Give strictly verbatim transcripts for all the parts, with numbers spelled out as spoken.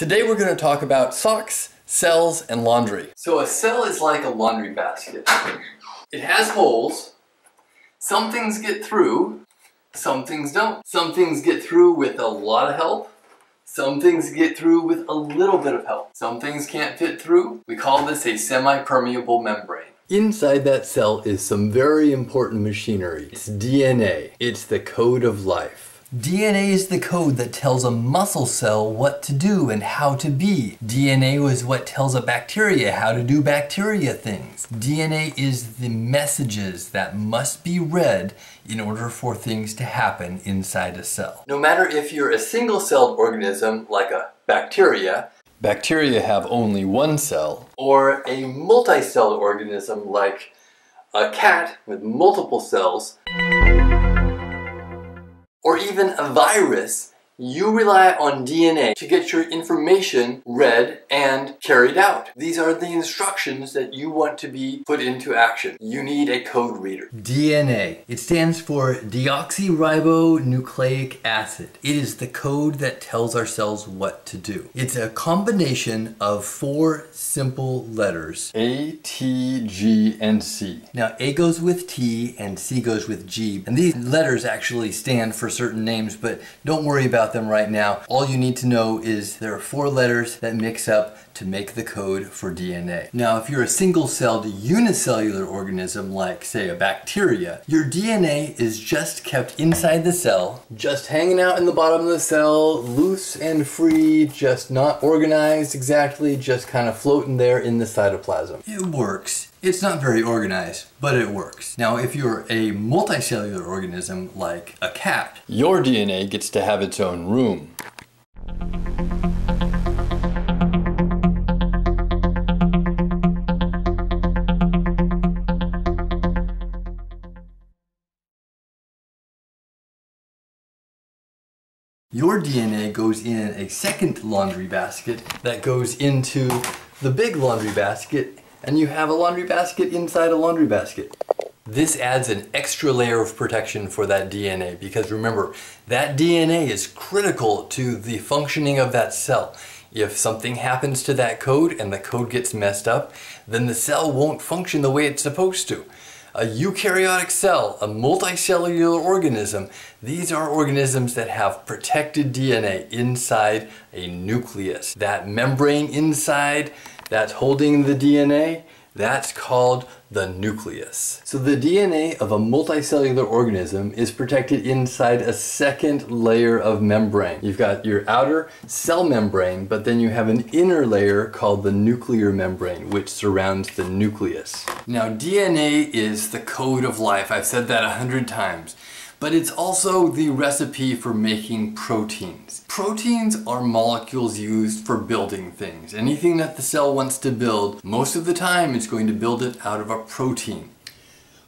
Today we're going to talk about socks, cells, and laundry. So a cell is like a laundry basket. It has holes. Some things get through, some things don't. Some things get through with a lot of help. Some things get through with a little bit of help. Some things can't fit through. We call this a semi-permeable membrane. Inside that cell is some very important machinery. It's D N A. It's the code of life. D N A is the code that tells a muscle cell what to do and how to be. D N A is what tells a bacteria how to do bacteria things. D N A is the messages that must be read in order for things to happen inside a cell. No matter if you're a single-celled organism like a bacteria, bacteria have only one cell, or a multi-celled organism like a cat with multiple cells, or even a virus, you rely on D N A to get your information read and carried out. These are the instructions that you want to be put into action. You need a code reader. D N A. It stands for deoxyribonucleic acid. It is the code that tells our cells what to do. It's a combination of four simple letters. A, T, G, and C. Now, A goes with T and C goes with G. And these letters actually stand for certain names, but don't worry about them right now. All you need to know is there are four letters that mix up to make the code for D N A. Now, if you're a single-celled unicellular organism like, say, a bacteria, your D N A is just kept inside the cell, just hanging out in the bottom of the cell, loose and free, just not organized exactly, just kind of floating there in the cytoplasm. It works. It's not very organized, but it works. Now, if you're a multicellular organism like a cat, your D N A gets to have its own room. Your D N A goes in a second laundry basket that goes into the big laundry basket, and you have a laundry basket inside a laundry basket. This adds an extra layer of protection for that D N A, because remember, that D N A is critical to the functioning of that cell. If something happens to that code and the code gets messed up, then the cell won't function the way it's supposed to. A eukaryotic cell, a multicellular organism, these are organisms that have protected D N A inside a nucleus. That membrane inside that's holding the D N A, that's called the nucleus. So the D N A of a multicellular organism is protected inside a second layer of membrane. You've got your outer cell membrane, but then you have an inner layer called the nuclear membrane, which surrounds the nucleus. Now, D N A is the code of life. I've said that a hundred times. But it's also the recipe for making proteins. Proteins are molecules used for building things. Anything that the cell wants to build, most of the time it's going to build it out of a protein.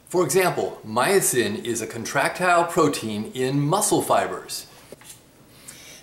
For example, myosin is a contractile protein in muscle fibers.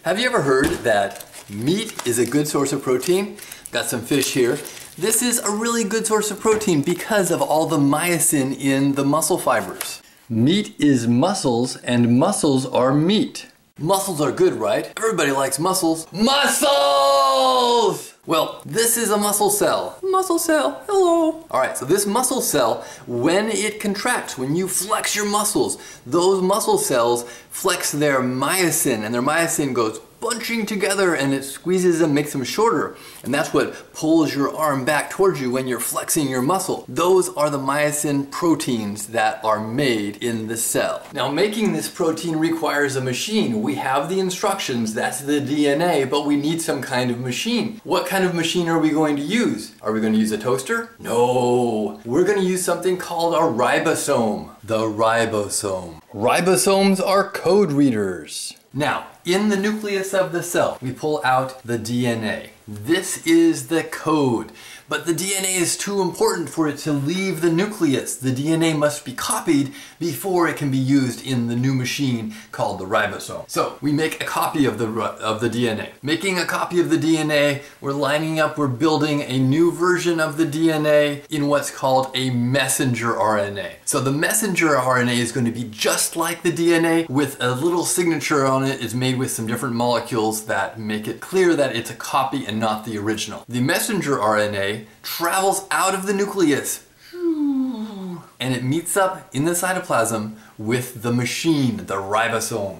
Have you ever heard that meat is a good source of protein? Got some fish here. This is a really good source of protein because of all the myosin in the muscle fibers. Meat is muscles, and muscles are meat. Muscles are good, right? Everybody likes muscles. Muscles! Well, this is a muscle cell. Muscle cell, hello. All right, so this muscle cell, when it contracts, when you flex your muscles, those muscle cells flex their myosin, and their myosin goes bunching together, and it squeezes them, makes them shorter. And that's what pulls your arm back towards you when you're flexing your muscle. Those are the myosin proteins that are made in the cell. Now, making this protein requires a machine. We have the instructions, that's the D N A, but we need some kind of machine. What kind of machine are we going to use? Are we going to use a toaster? No. We're going to use something called a ribosome. The ribosome. Ribosomes are code readers. Now, in the nucleus of the cell, we pull out the D N A. This is the code. But the D N A is too important for it to leave the nucleus. The D N A must be copied before it can be used in the new machine called the ribosome. So we make a copy of the, of the D N A. Making a copy of the D N A, we're lining up, we're building a new version of the D N A in what's called a messenger R N A. So the messenger R N A is going to be just like the D N A, with a little signature on it. It's made with some different molecules that make it clear that it's a copy and not the original. The messenger R N A travels out of the nucleus and it meets up in the cytoplasm with the machine, the ribosome.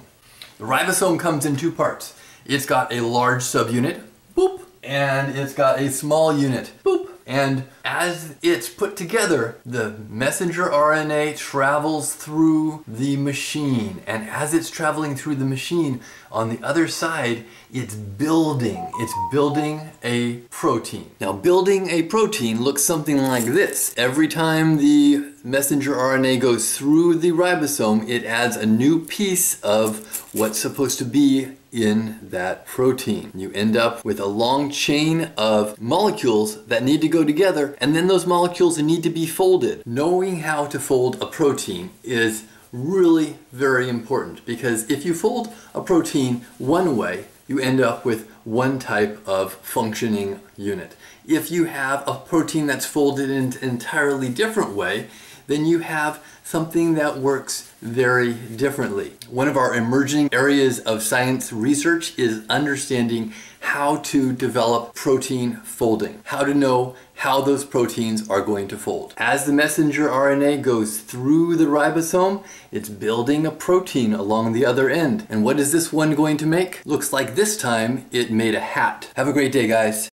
The ribosome comes in two parts. It's got a large subunit, boop, and it's got a small unit, boop. And as it's put together, the messenger R N A travels through the machine. And as it's traveling through the machine, on the other side, it's building. It's building a protein. Now, building a protein looks something like this. Every time the messenger R N A goes through the ribosome, it adds a new piece of what's supposed to be in that protein. You end up with a long chain of molecules that need to go together, and then those molecules need to be folded. Knowing how to fold a protein is really very important, because if you fold a protein one way, you end up with one type of functioning unit. If you have a protein that's folded in an entirely different way, then you have something that works very differently. One of our emerging areas of science research is understanding how to develop protein folding, how to know how those proteins are going to fold. As the messenger R N A goes through the ribosome, it's building a protein along the other end. And what is this one going to make? Looks like this time it made a hat. Have a great day, guys.